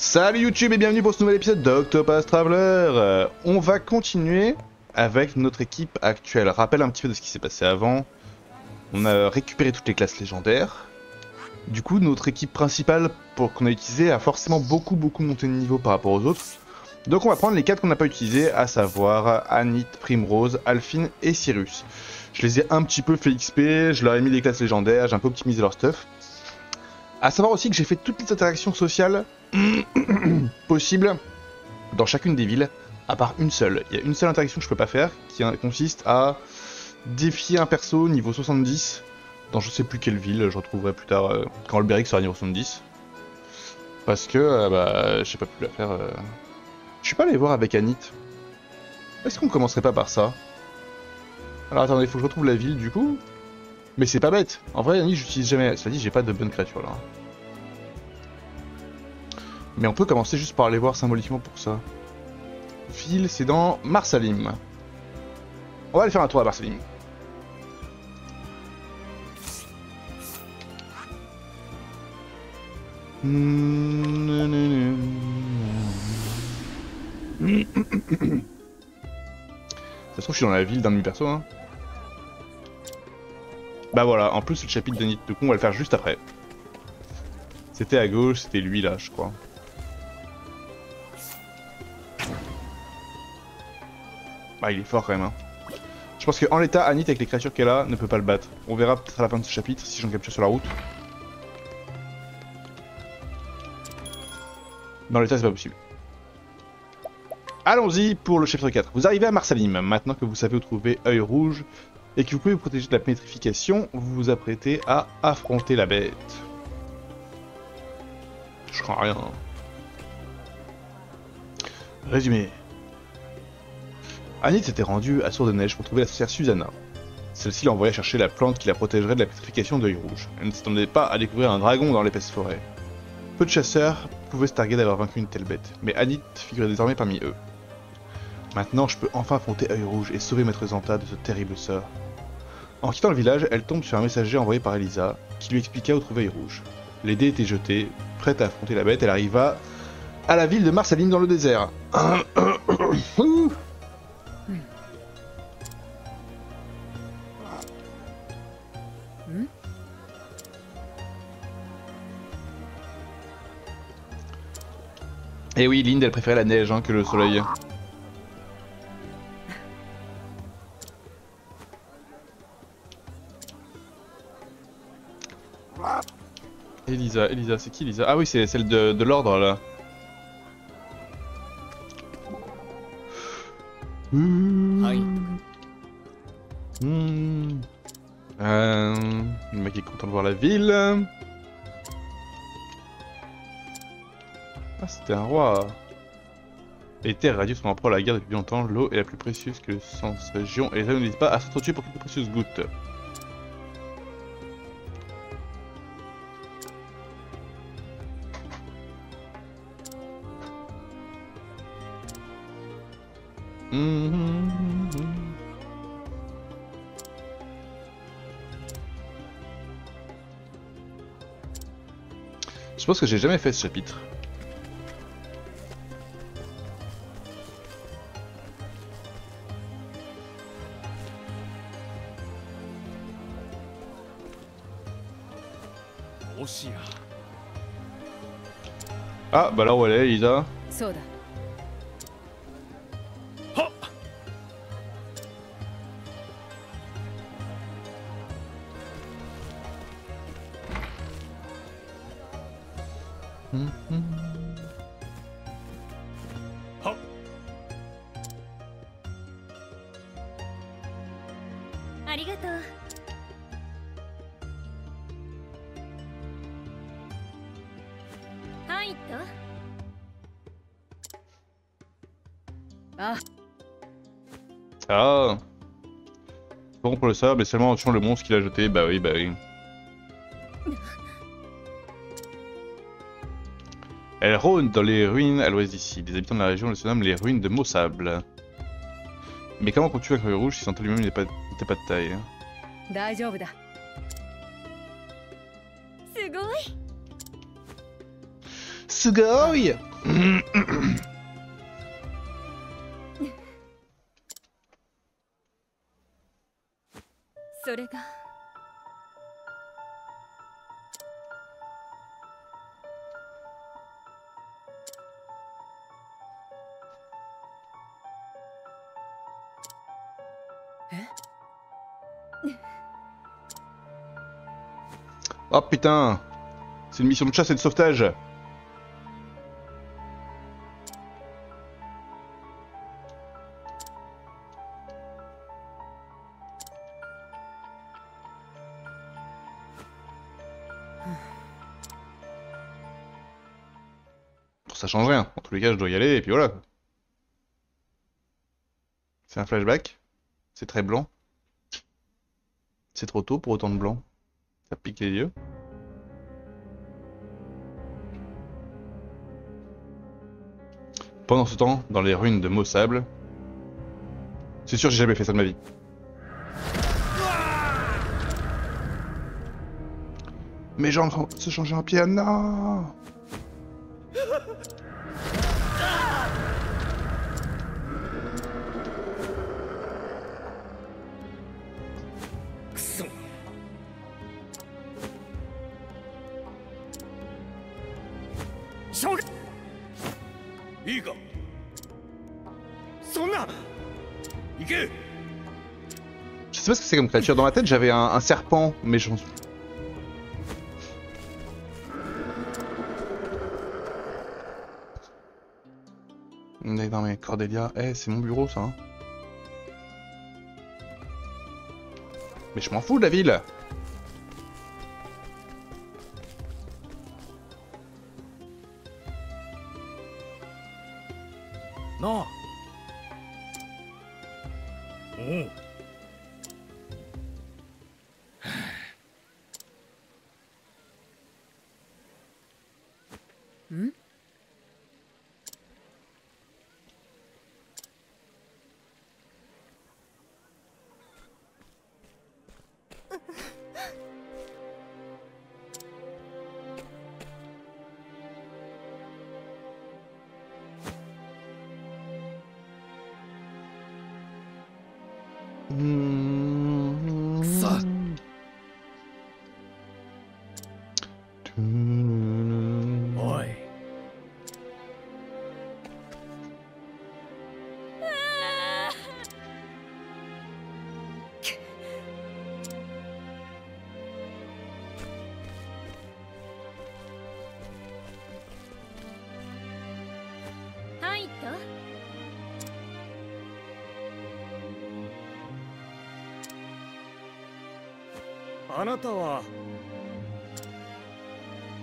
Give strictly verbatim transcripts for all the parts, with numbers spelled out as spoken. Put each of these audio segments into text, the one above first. Salut YouTube et bienvenue pour ce nouvel épisode d'Octopath Traveler. euh, On va continuer avec notre équipe actuelle. Rappel un petit peu de ce qui s'est passé avant. On a récupéré toutes les classes légendaires. Du coup notre équipe principale pour qu'on a utilisée a forcément beaucoup beaucoup monté de niveau par rapport aux autres. Donc on va prendre les quatre qu'on n'a pas utilisées, à savoir H'aanit, Primrose, Alphine et Cyrus. Je les ai un petit peu fait X P, je leur ai mis les classes légendaires, j'ai un peu optimisé leur stuff. A savoir aussi que j'ai fait toutes les interactions sociales possibles dans chacune des villes, à part une seule. Il y a une seule interaction que je peux pas faire, qui consiste à défier un perso niveau soixante-dix dans je sais plus quelle ville, je retrouverai plus tard euh, quand Alberic sera niveau soixante-dix. Parce que, euh, bah, j'ai pas pu la faire. Euh... Je suis pas allé voir avec H'aanit. Est-ce qu'on commencerait pas par ça? Alors attendez, faut que je retrouve la ville du coup. Mais c'est pas bête. En vrai, H'aanit, j'utilise jamais. Ça dit, j'ai pas de bonne créature là. Mais on peut commencer juste par aller voir symboliquement pour ça. Ville, c'est dans Marsalim. On va aller faire un tour à Marsalim. Ça se trouve, je suis dans la ville d'un de mes persos, hein. Bah voilà, en plus le chapitre de H'aanit, du coup on va le faire juste après. C'était à gauche, c'était lui là je crois. Bah il est fort quand même hein. Je pense qu'en l'état, H'aanit avec les créatures qu'elle a ne peut pas le battre. On verra peut-être à la fin de ce chapitre si j'en capture sur la route. Dans l'état c'est pas possible. Allons-y pour le chapitre quatre. Vous arrivez à Marsalim, maintenant que vous savez où trouver Œil Rouge et que vous pouvez vous protéger de la pétrification, vous vous apprêtez à affronter la bête. Je crains rien. Résumé. H'aanit s'était rendue à Sourdeneige pour trouver la sorcière Susanna. Celle-ci l'envoya chercher la plante qui la protégerait de la pétrification d'Œil Rouge. Elle ne s'attendait pas à découvrir un dragon dans l'épaisse forêt. Peu de chasseurs pouvaient se targuer d'avoir vaincu une telle bête, mais H'aanit figurait désormais parmi eux. Maintenant, je peux enfin affronter Œil Rouge et sauver Maître Z'aanta de ce terrible sort. En quittant le village, elle tombe sur un messager envoyé par Elisa, qui lui expliqua où trouver Œil Rouge. Les dés étaient jetés, prête à affronter la bête, elle arriva à la ville de Marsalim dans le désert. Et oui, Linde, elle préférait la neige hein, que le soleil. Elisa, Elisa, c'est qui Elisa? Ah oui, c'est celle de, de l'ordre là. Aïe. Mmh. Euh, le mec est content de voir la ville. Ah, c'était un roi. Les terres radieuses sont en proie à la guerre depuis longtemps. L'eau est la plus précieuse que le sang de cette région et les hommes n'hésitent pas à s'entretuer pour quelques précieuses gouttes. Je pense que j'ai jamais fait ce chapitre. Ah bah là où elle est Elisa. Ah, bon pour le sable et seulement en tuant le monstre qu'il a jeté. Bah oui, bah oui. Elle rôde dans les ruines à l'ouest d'ici. Les habitants de la région les surnomment les ruines de Mossable. Mais comment qu'on tue un Œil Rouge si Z'aanta lui-même n'était pas, pas de taille hein. Sugoi Sugoi Oh putain, c'est une mission de chasse et de sauvetage. Ça change rien. En tous les cas, je dois y aller et puis voilà. C'est un flashback. C'est très blanc. C'est trop tôt pour autant de blanc. Ça pique les yeux. Pendant ce temps, dans les ruines de Mossable... C'est sûr, j'ai jamais fait ça de ma vie. Mes jambes se changer en pied, non. Je sais pas ce que c'est comme créature. Dans ma tête, j'avais un, un serpent, mais je... Non mais Cordélia, eh, hey, c'est mon bureau ça. Hein. Mais je m'en fous de la ville. Non. Oh.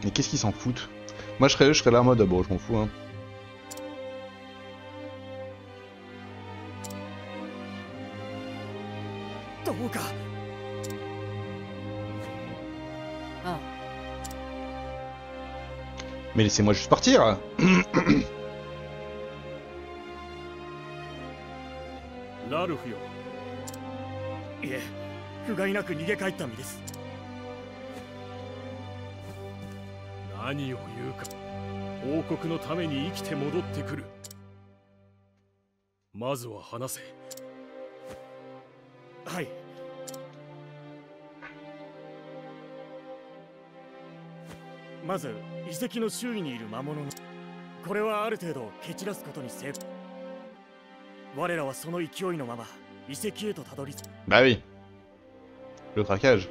Mais qu'est-ce qu'ils s'en foutent? Moi je serais, je serais là en mode, bon je m'en fous hein. Mais laissez-moi juste partir. Bah oui. Le traquage.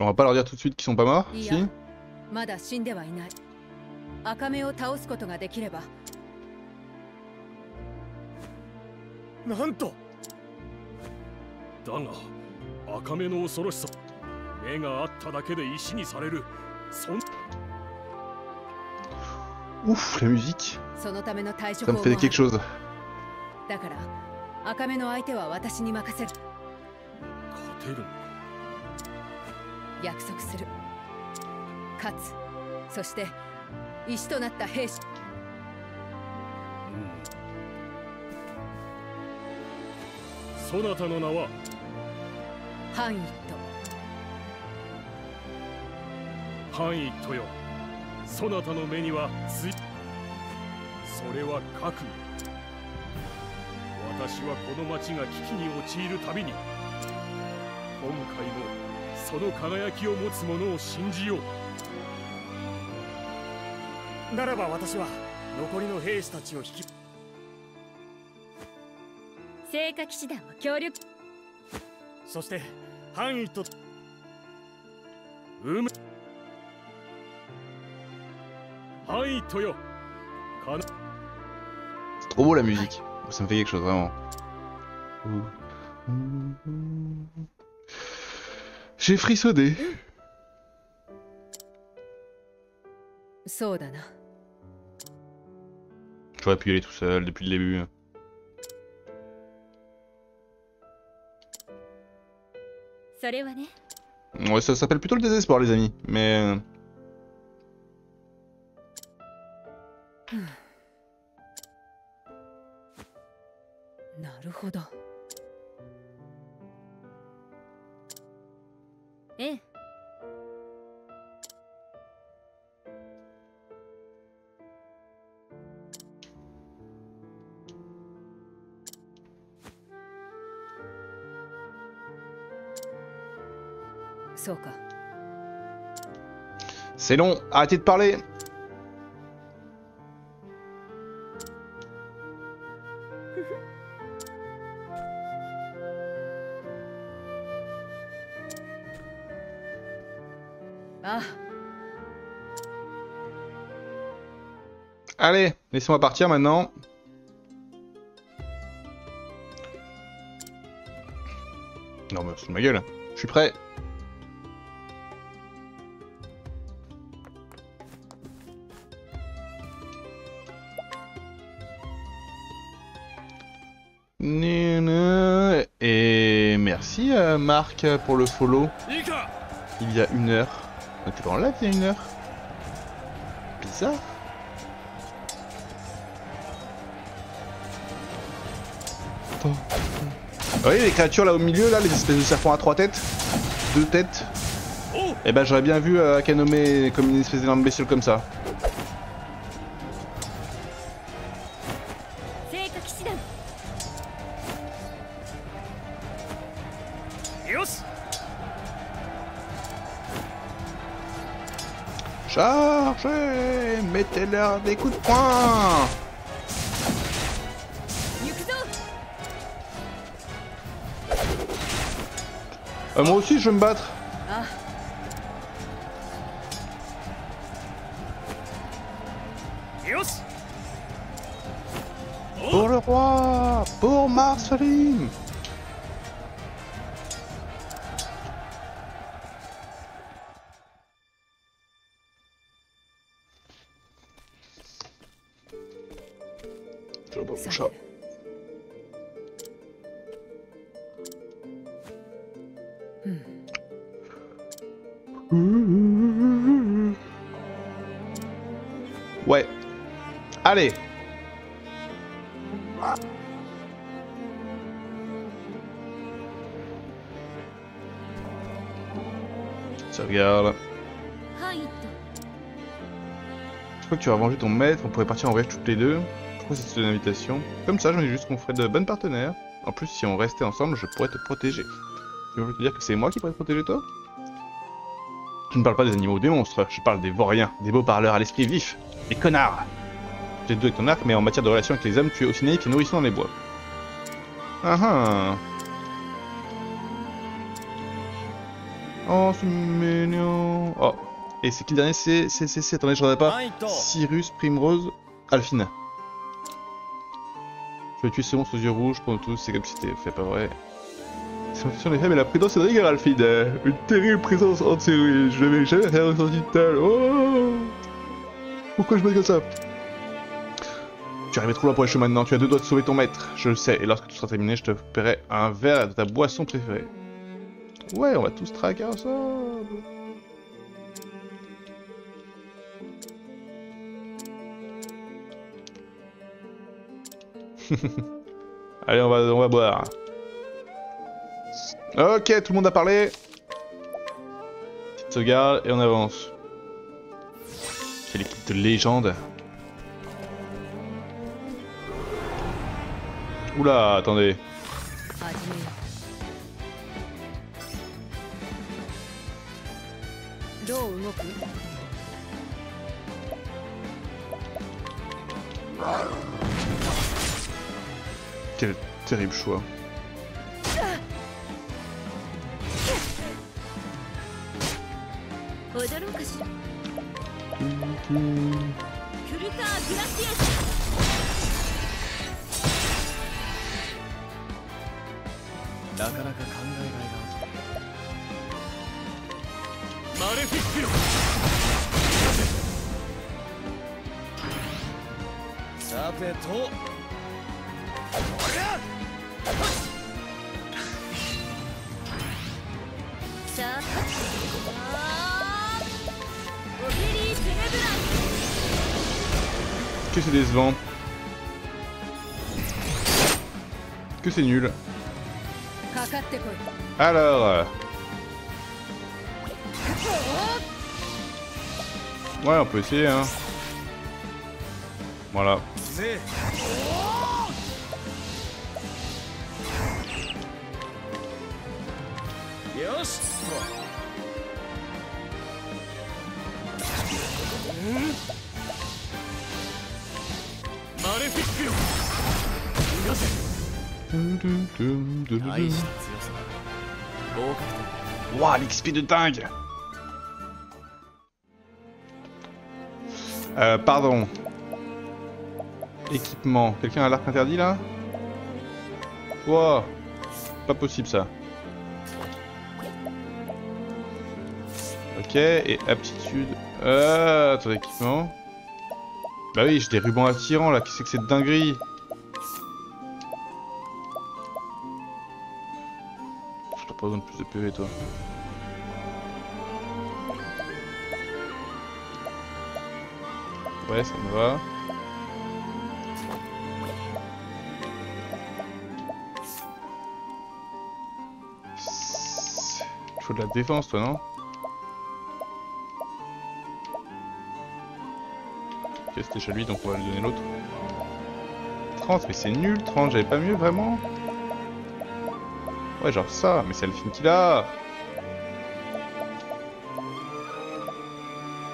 On va pas leur dire tout de suite qu'ils sont pas morts, si? まだ死んではいない。赤目を倒すことができれば。なんと。だが、赤目の恐ろしさ。目があっただけで石にされる。そん。Ouf, la musique. Ça me fait quelque chose. H'aanit. そなたの目にはついそれは覚悟私はこの町が危機に陥るたびに今回もその輝きを持つ者を信じようならば私は残りの兵士たちを引き聖火騎士団も協力そして範囲とうむ C'est trop beau la musique, ça me fait quelque chose vraiment. J'ai frissonné. J'aurais pu y aller tout seul depuis le début. Ouais, ça s'appelle plutôt le désespoir les amis, mais... C'est long, arrêtez de parler. Allez, laissez-moi partir maintenant. Non mais c'est de ma gueule, je suis prêt. Et merci Marc pour le follow. Il y a une heure. On était pas en live il y a une heure. Bizarre. Vous voyez les créatures là au milieu, là, les espèces de serpents à trois têtes, deux têtes. Et bah j'aurais bien vu euh, Akanome comme une espèce d'énorme bestiole comme ça. Chargez, mettez-leur des coups de poing. Euh, moi aussi je vais me battre. Ah. Pour le roi, pour Marceline. Je vois pas mon chat. Ouais. Allez. Ça regarde. Je crois que tu as vengé ton maître, on pourrait partir en voyage toutes les deux. Pourquoi c'est une invitation? Comme ça, je me dis juste qu'on ferait de bonnes partenaires. En plus, si on restait ensemble, je pourrais te protéger. Tu veux te dire que c'est moi qui pourrais te protéger toi? Je ne parle pas des animaux ou des monstres, je parle des vauriens, des beaux parleurs à l'esprit vif, des connards. J'ai deux avec ton arc, mais en matière de relation avec les hommes, tu es aussi naïf et nourrisson dans les bois. Ah ah. Oh, c'est mignon. Oh, Et c'est qui le dernier? C'est... c'est... c'est... attendez, je ne regardais pas. Cyrus, Primrose, Alphine. Je vais tuer ce monstre aux yeux rouges pendant tous, c'est comme si c'était fait, pas vrai. C'est en effet, mais la prudence est de rigueur, Alphine. Une terrible présence en série. Je n'avais jamais ressenti tel. Oh, pourquoi je me dis comme ça? Tu arrives trop loin pour les chemins maintenant, tu as deux doigts de sauver ton maître. Je le sais, et lorsque tout sera terminé, je te paierai un verre de ta boisson préférée. Ouais, on va tous traquer ensemble. Allez, on va, on va boire. Ok, tout le monde a parlé. Petite sauvegarde et on avance. C'est l'équipe de légende. Oula, attendez. Quel terrible choix. Que c'est décevant. Que c'est nul. Alors. Ouais, on peut essayer, hein. Voilà. Wouah, l'X P de dingue. Euh, pardon. Équipement. Quelqu'un a l'arc interdit là? Wouah. Pas possible ça. Ok, et aptitude. Euh, attendez, équipement. Bah oui, j'ai des rubans attirants là, qu'est-ce que c'est que cette dinguerie? Je t'en présente plus de P V toi. Ouais, ça me va. Il faut de la défense toi, non? Ok, c'était chez lui, donc on va lui donner l'autre. trente, mais c'est nul, trente, j'avais pas mieux, vraiment? Ouais, genre ça, mais c'est Alphine qui l'a.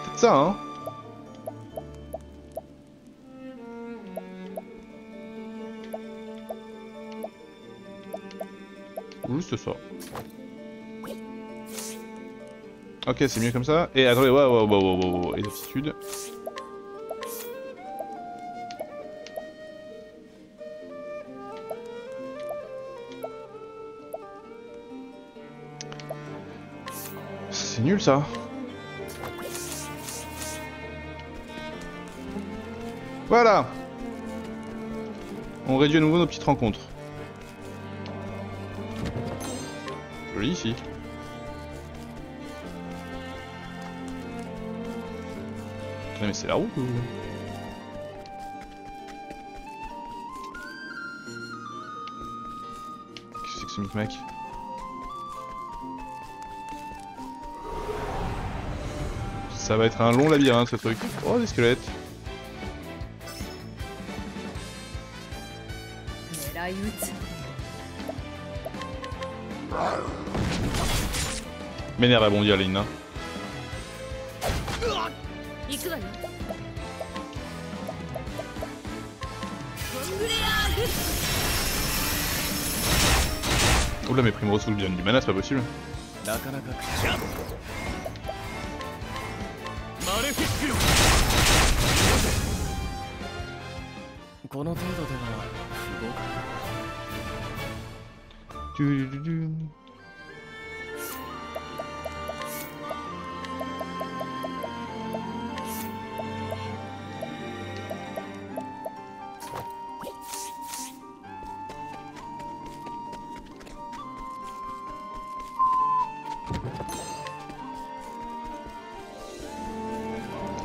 Peut-être ça, hein? Juste ça. Ok, c'est mieux comme ça. Et attendez, ouais, ouais, ouais, ouais, ouais, ouais, les aptitudes. C'est nul ça. Voilà. On réduit à nouveau nos petites rencontres. Joli ici. Non mais c'est la route ou... Qu'est-ce que c'est que ce micmac? Ça va être un long labyrinthe ce truc. Oh, des squelettes. M'énerve à bondir Lina. Oh là, mes Primrose bien du mana, c'est pas possible.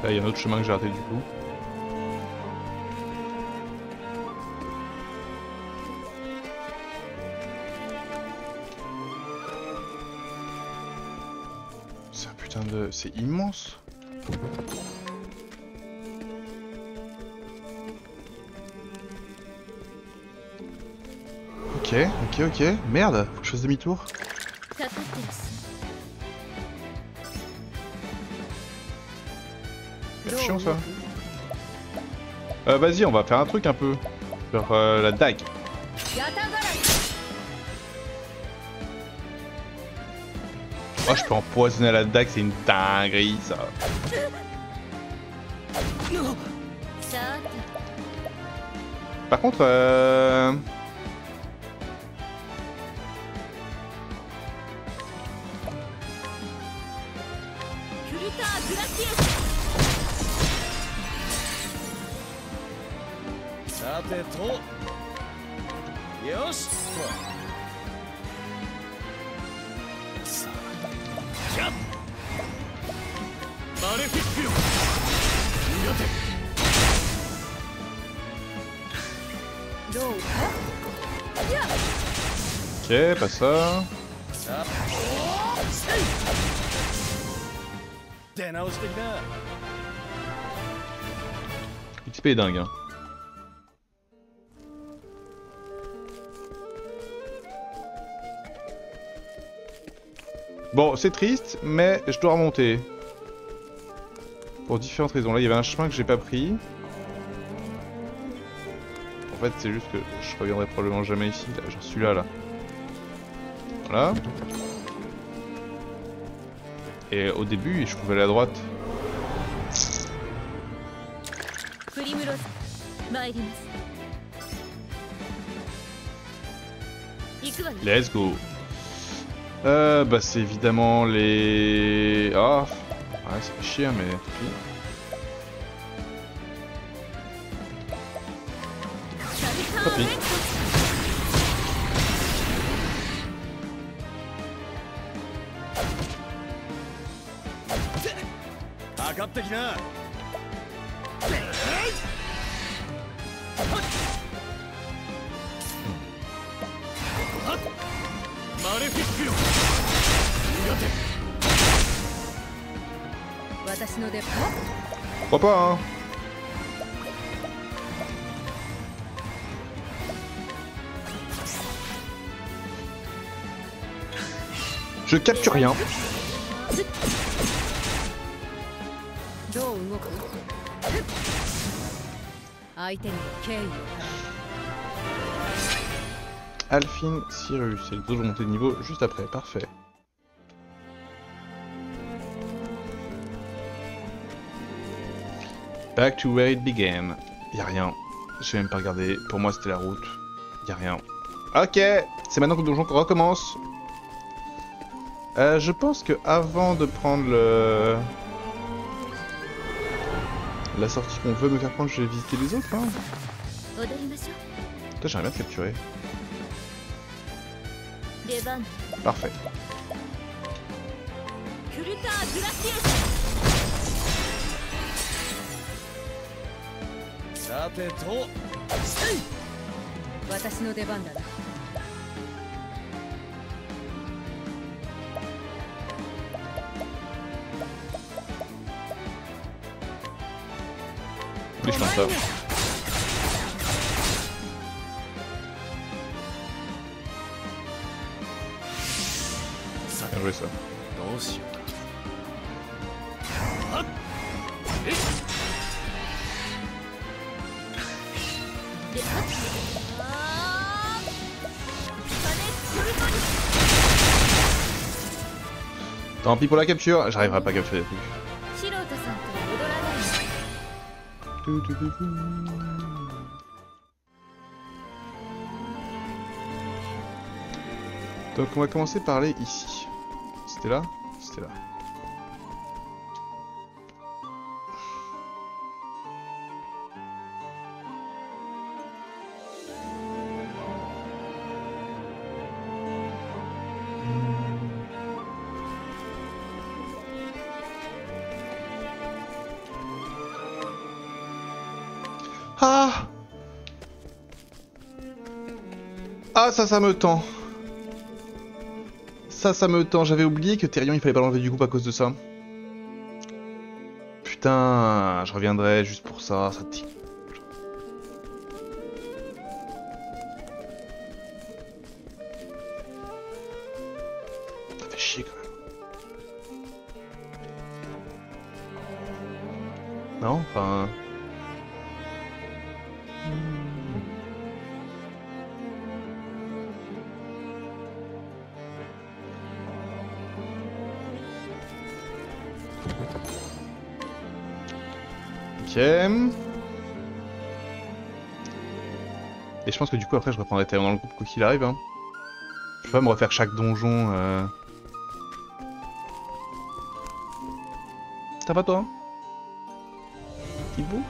Là, il y a un autre chemin que j'ai raté du coup. C'est un putain de... C'est immense. Ok, ok, ok. Merde, faut que je fasse demi-tour. C'est chiant ça. Euh, Vas-y, on va faire un truc un peu. Genre euh, la dague. Oh, je peux empoisonner la dague, c'est une dinguerie ça. Par contre, euh... ok, pas ça. X P est dingue, hein. Bon, c'est triste, mais je dois remonter. Pour différentes raisons. Là, il y avait un chemin que j'ai pas pris. En fait, c'est juste que je reviendrai probablement jamais ici. Là, j'en suis là, là. Voilà. Et au début, je pouvais aller à droite. Let's go. Euh, bah c'est évidemment les... Ah, oh. Ouais, ça fait chier, mais... Tant pis. Pourquoi pas, hein. Je capture rien. Alphine, Cyrus, c'est les deux montées de niveau juste après, parfait. Back to where it began. Y'a rien. J'ai même pas regardé. Pour moi, c'était la route. Y'a rien. Ok, c'est maintenant que le donjon recommence. Euh, je pense que avant de prendre le... la sortie qu'on veut me faire prendre, je vais visiter les autres. Hein. Putain, j'arrive à te capturer. Parfait. Oui, je pense ça. Bien joué ça. Tant pis pour la capture, j'arriverai pas à capturer les trucs. Donc on va commencer par aller ici. C'était là? C'était là. Ah! Ah ça, ça me tend. Ça, ça me tend. J'avais oublié que Thérion, il fallait pas l'enlever du groupe à cause de ça. Putain, je reviendrai juste pour ça. Ça tique. Ça fait chier quand même. Non, enfin. Et je pense que du coup après je reprendrai Thérion dans le groupe quoi qu'il arrive. Hein. Je vais pas me refaire chaque donjon. Euh... Ça va toi? Petit bout.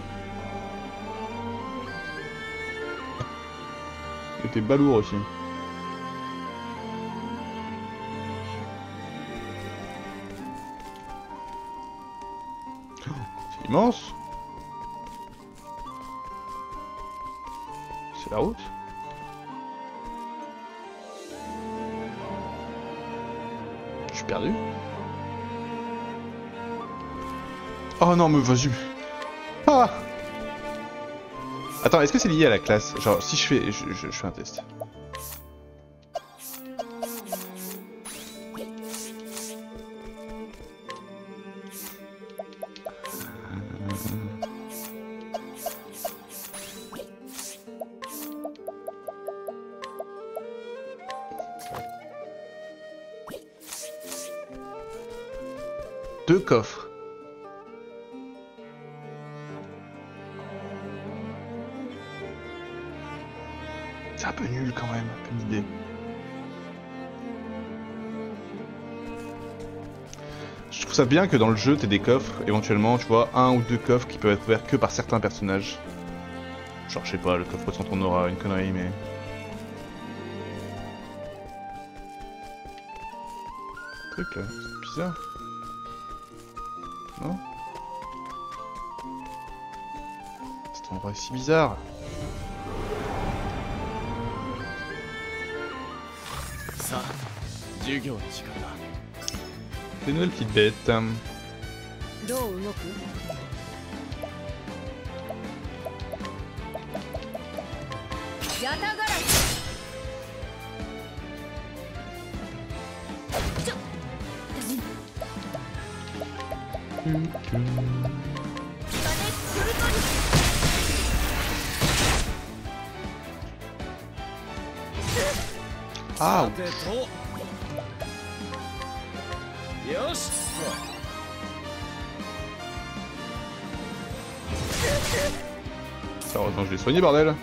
Et t'es balourd aussi. Oh, c'est immense. La route. Je suis perdu. Oh non, mais vas-y. Ah. Attends, est-ce que c'est lié à la classe? Genre, si je fais... Je, je, je fais un test. Deux coffres. C'est un peu nul quand même, un peu l'idée. Je trouve ça bien que dans le jeu t'aies des coffres, éventuellement tu vois un ou deux coffres qui peuvent être ouverts que par certains personnages. Genre je sais pas, le coffre sans ton aura, une connerie mais... Le truc là, c'est bizarre. Non ? Cet endroit est si bizarre. Des nouvelles petites bêtes. Ah. Heureusement je l'ai soigné, bordel.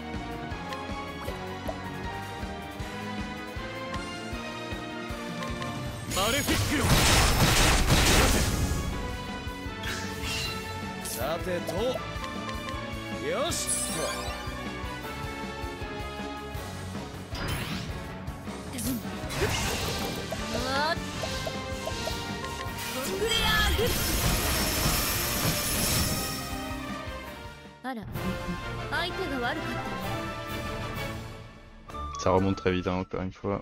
Ça remonte très vite, hein, encore une fois.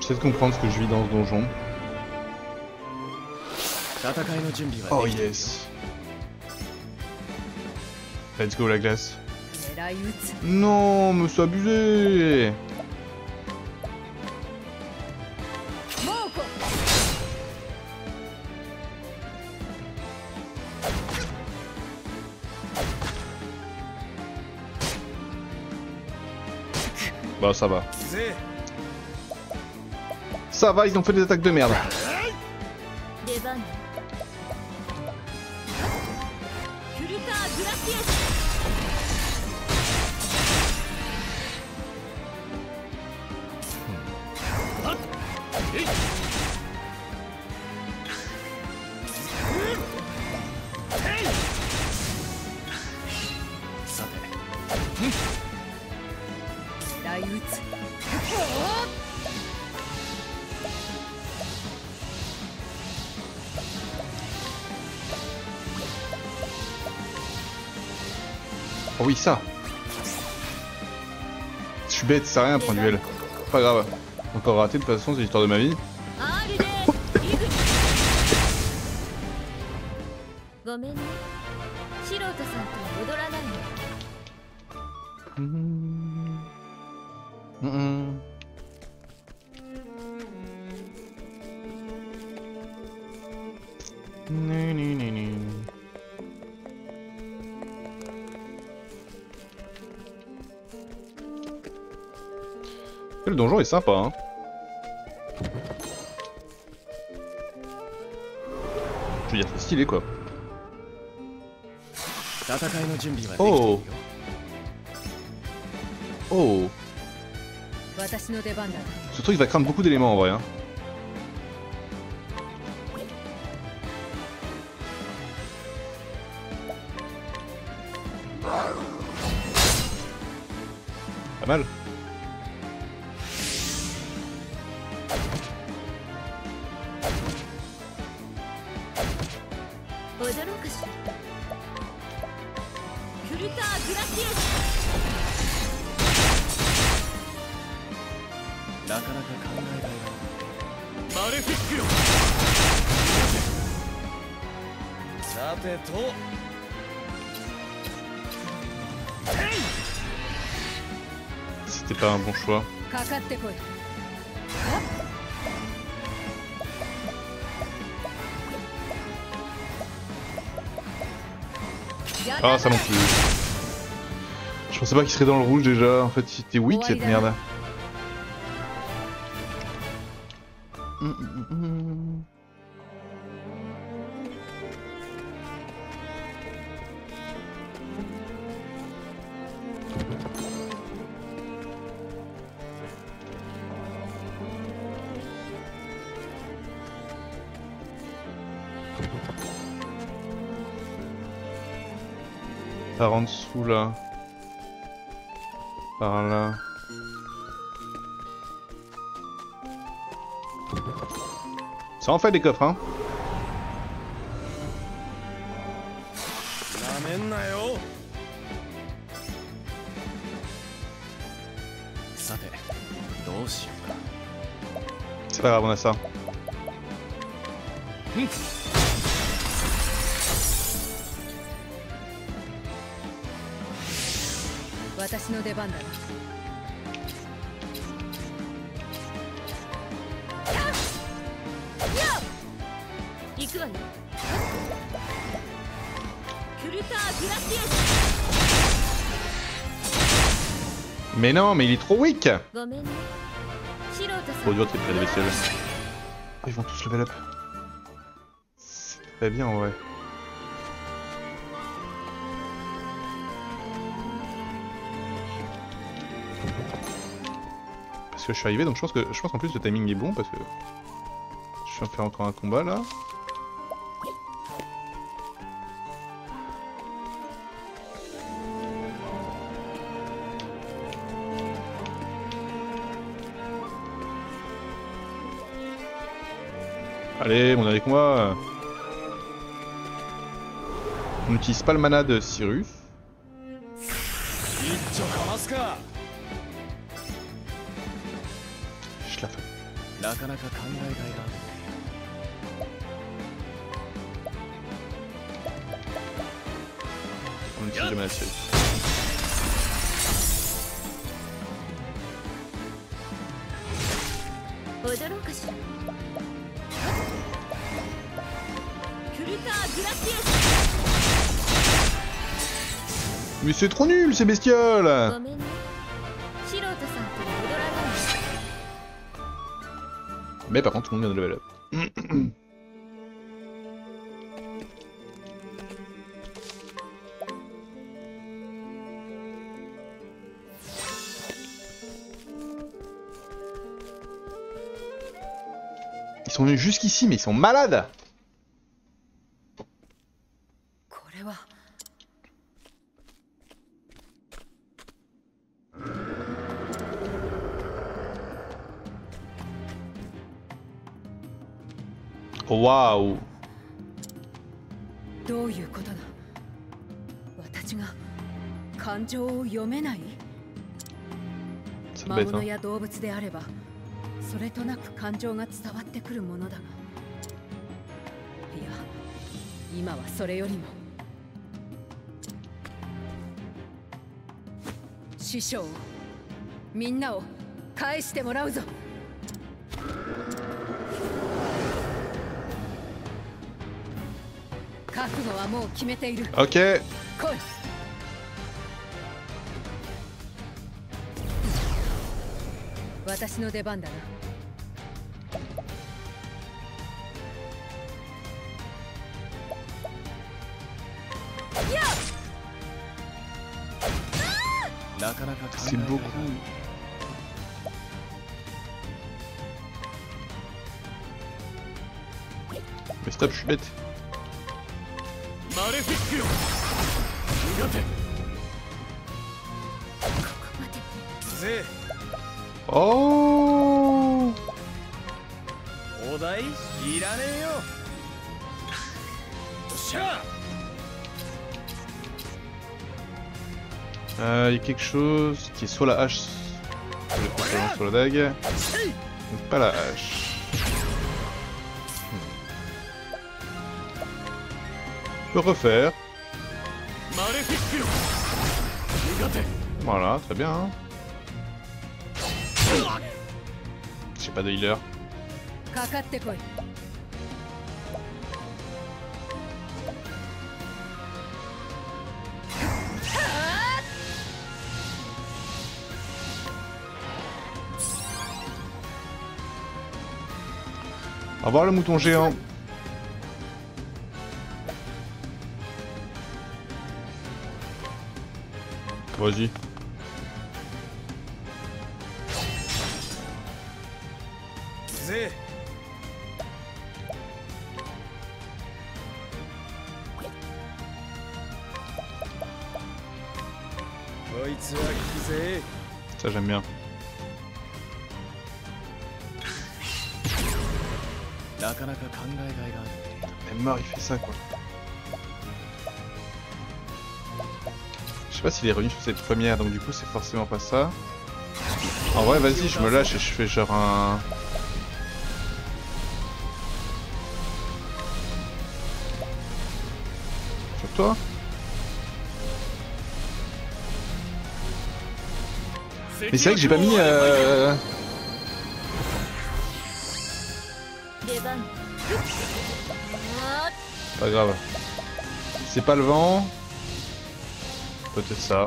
J'essaie de comprendre ce que je vis dans ce donjon. Oh yes. Let's go la glace. Non, me suis abusé. Bah ça va. Ça va, ils ont fait des attaques de merde. Oh oui, ça. Je suis bête, ça sert à rien de prendre du L. Pas grave. Encore raté de toute façon, c'est l'histoire de ma vie. Le donjon est sympa, hein. Je veux dire, c'est stylé, quoi. Oh. Oh. Ce truc va craindre beaucoup d'éléments, en vrai, hein. Pas mal. C'était pas un bon choix. Ah, ça non plus. Je pensais pas qu'il serait dans le rouge déjà. En fait, c'était weak cette merde. Par en dessous là. Par là. Ça en fait des coffres, hein. C'est pas grave, on a ça. Mais non, mais il est trop weak. Trop dur de tirer des bestioles. Ils vont tous level up. C'est très bien en vrai. Que je suis arrivé, donc je pense que je pense qu'en plus le timing est bon parce que je viens de faire encore un combat là. Allez, mon dernier combat. On n'utilise pas le mana de Cyrus. On utilise le match. Mais c'est trop nul ces bestioles. Mais par contre, tout le monde vient de level up. Ils sont venus jusqu'ici, mais ils sont malades! Waouh! C'est bête, hein. Ok. C'est beaucoup. Mais stop, je suis bête. Oh. Euh, y a quelque chose qui est soit la hache, soit la dague, mais pas la hache. Refaire. Voilà, très bien. Hein. J'ai pas de healer. Au revoir le mouton géant. Vas-y. Ça j'aime bien. Mais mort, il fait ça quoi. Je sais pas s'il est revenu sur cette première, donc du coup c'est forcément pas ça. En vrai vas-y, je me lâche et je fais genre un... Sur toi. Mais c'est vrai que j'ai pas mis... Euh... Pas grave. C'est pas le vent. Peut-être ça.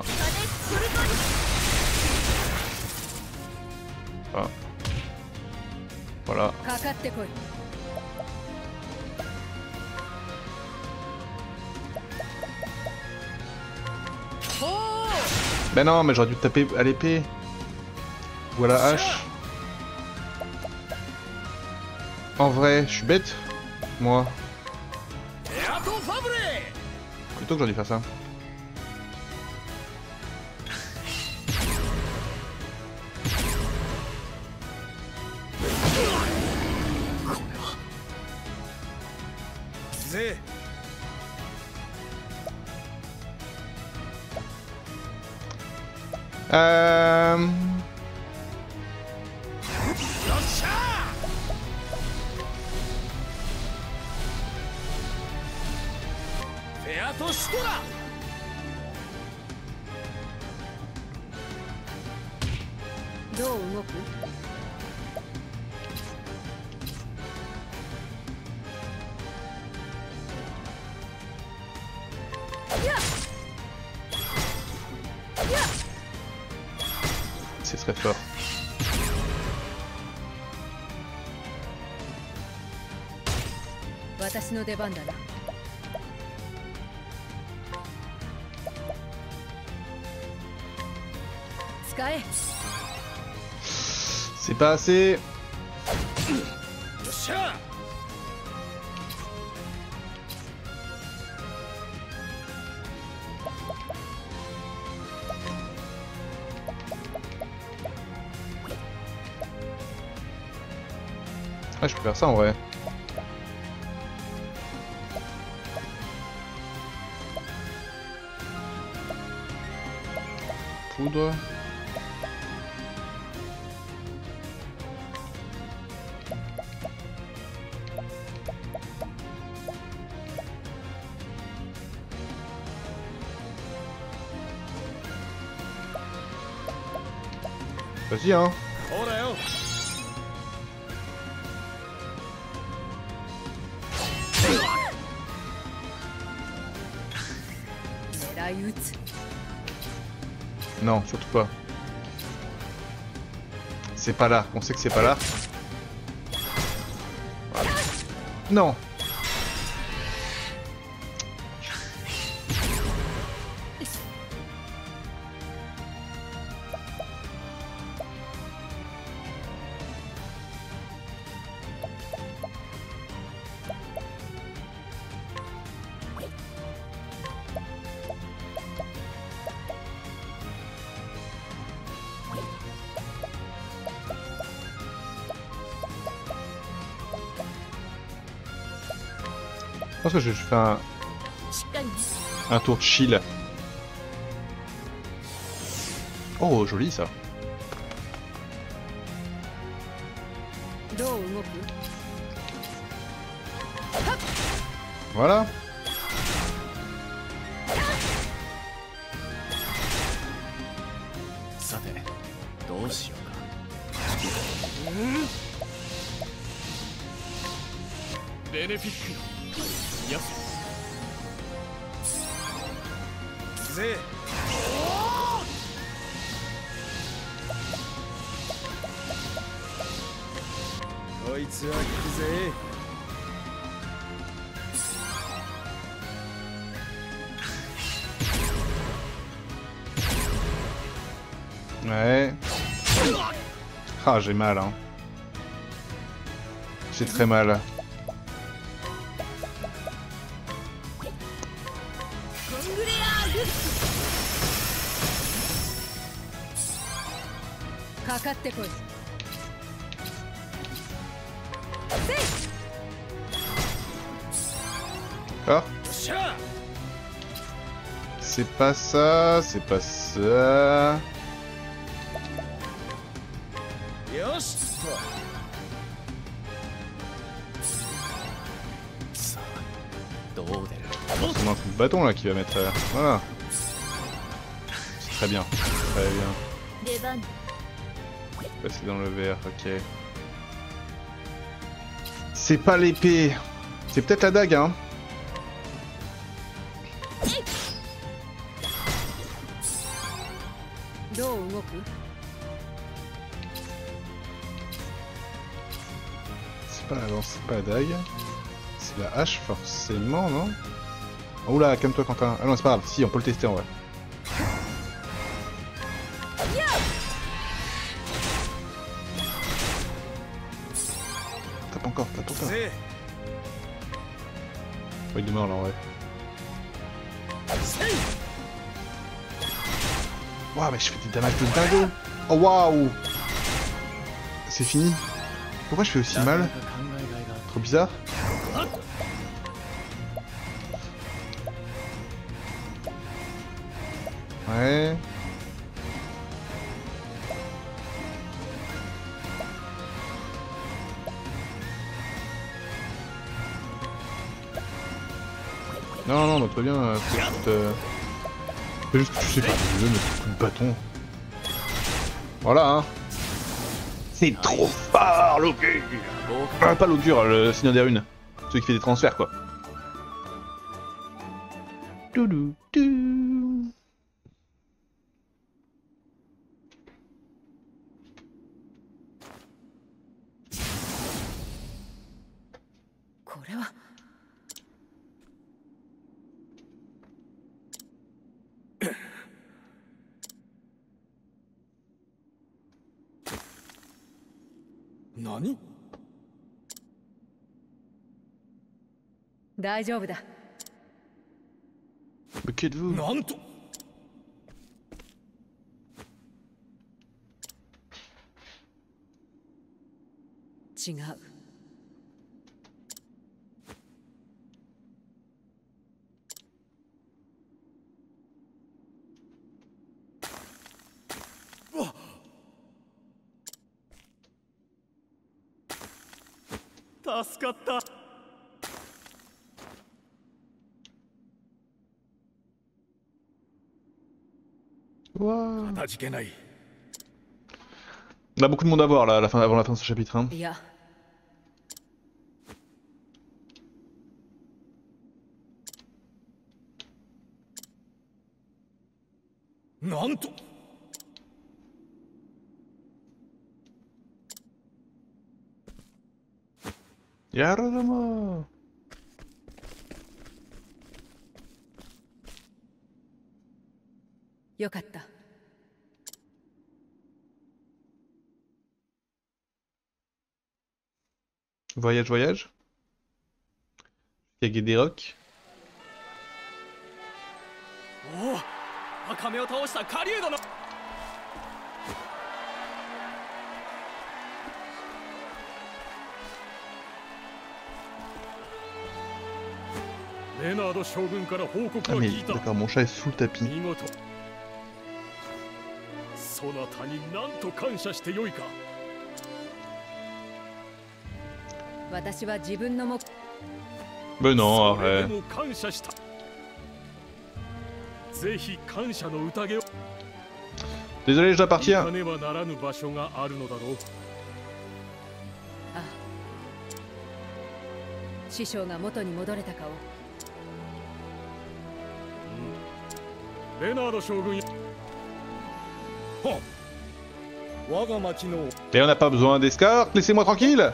Ah. Voilà. Ben non, mais j'aurais dû taper à l'épée. Ou à la hache. En vrai, je suis bête. Moi. Plutôt que j'aurais dû faire ça. Euh... C'est très fort. C'est pas assez. Ah, je peux faire ça en vrai. Poudre. Vas-y hein. Non, surtout pas. C'est pas l'arc, on sait que c'est pas l'arc. Voilà. Non. Je pense que je fais un, un tour de chill. Oh, joli ça. Voilà. Ouais. Ah, j'ai mal, hein. J'ai très mal. Ah. C'est pas ça, c'est pas ça. C'est un coup de bâton là qui va mettre. Euh... Voilà. C'est très bien. Très bien. Passer dans le verre, ok. C'est pas l'épée. C'est peut-être la dague, hein. C'est pas la dague, c'est la hache forcément, non? Oula, calme-toi Quentin. Ah non, c'est pas grave, si, on peut le tester en vrai. Tape encore, tape encore. Oh, il demeure là en vrai. Waouh, mais je fais des damages de dingo! Oh waouh! C'est fini? Pourquoi je fais aussi mal? Trop bizarre. Ouais. Non, non, bah, très bien. Euh, c'est juste, euh... juste que tu sais pas le jeu, mais coup de bâton. Voilà, hein. C'est trop fort, l'augure. Enfin, pas l'augure, le Synodère une. Celui qui fait des transferts, quoi. Doudou, doudou. 何？大丈夫だ。Me quittez-vous? Wow. On a beaucoup de monde à voir là, à la fin, avant la fin de ce chapitre. Hein. Yeah. Yarama. Yokatta. Voyage, voyage. Yagé des rocs. Oh, Akame a touché Karyu dono. Ah mais d'accord, mon chat est sous le tapis. Ben non, arrête. Désolé, je dois partir. Et on n'a pas besoin d'escorte, laissez-moi tranquille.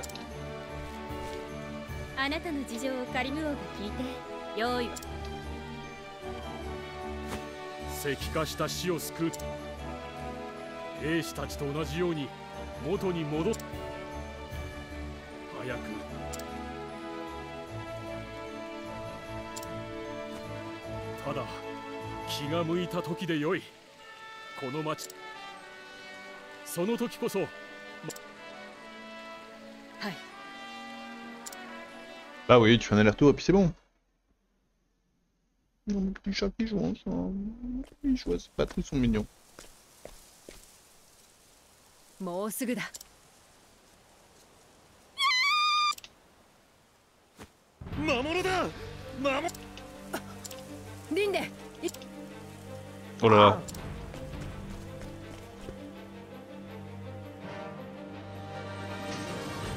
Bah oui, tu fais un aller-retour et puis c'est bon. Non, mais les chats qui jouent ensemble. Ils jouent, c'est pas très, ils sont mignons. Oh là là.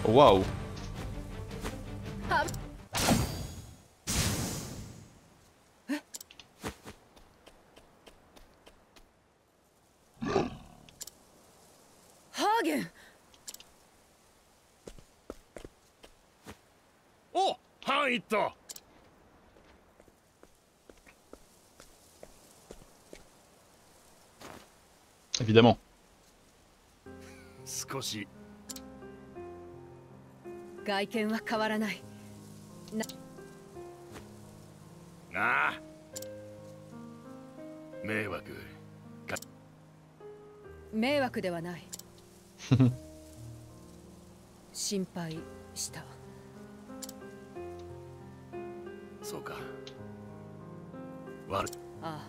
Waouh. Oh, H'aanit. Évidemment. Ah.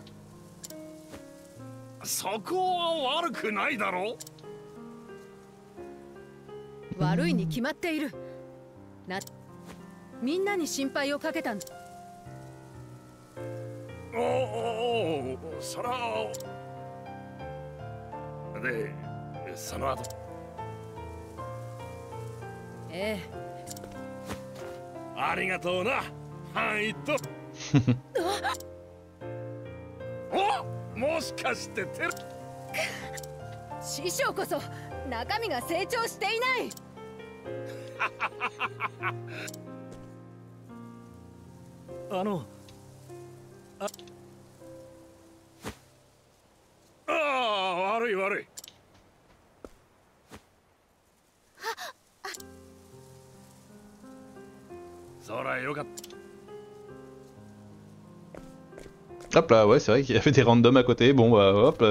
Hop là, ouais, c'est vrai qu'il y avait des randoms à côté. Bon, bah hop.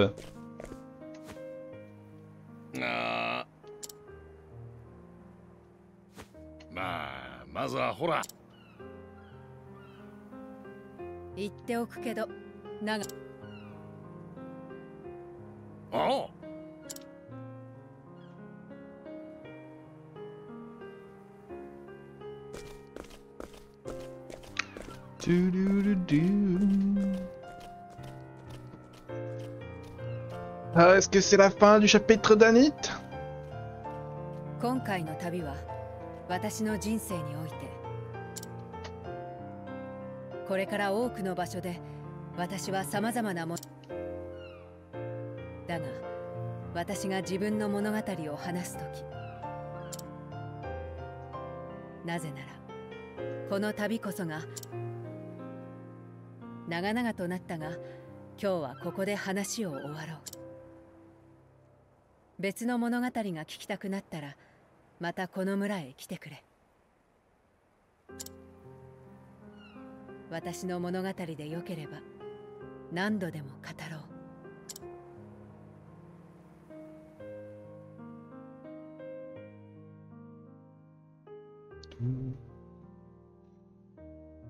Oh. Du, du, du, du. Ah, est-ce que c'est la fin du chapitre d'H'aanit?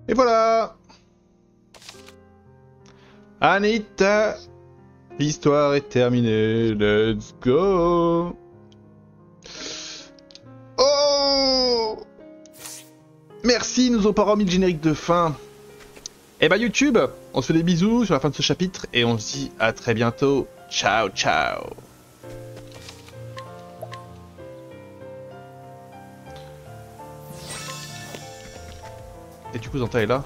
Et voilà, H'aanit, l'histoire est terminée. Let's go. Oh, merci, ils nous ont pas remis le générique de fin. Et bah YouTube, on se fait des bisous sur la fin de ce chapitre et on se dit à très bientôt. Ciao, ciao. Et du coup Z'aanta est là.